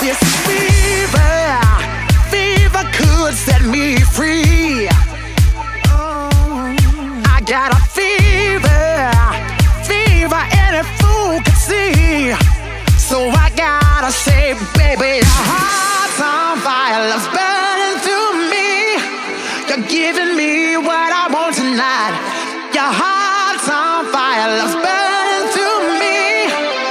This fever, fever could set me free. I got a fever, fever any fool could see. So I gotta say, baby, your heart's on fire, love's burning through me. You're giving me what I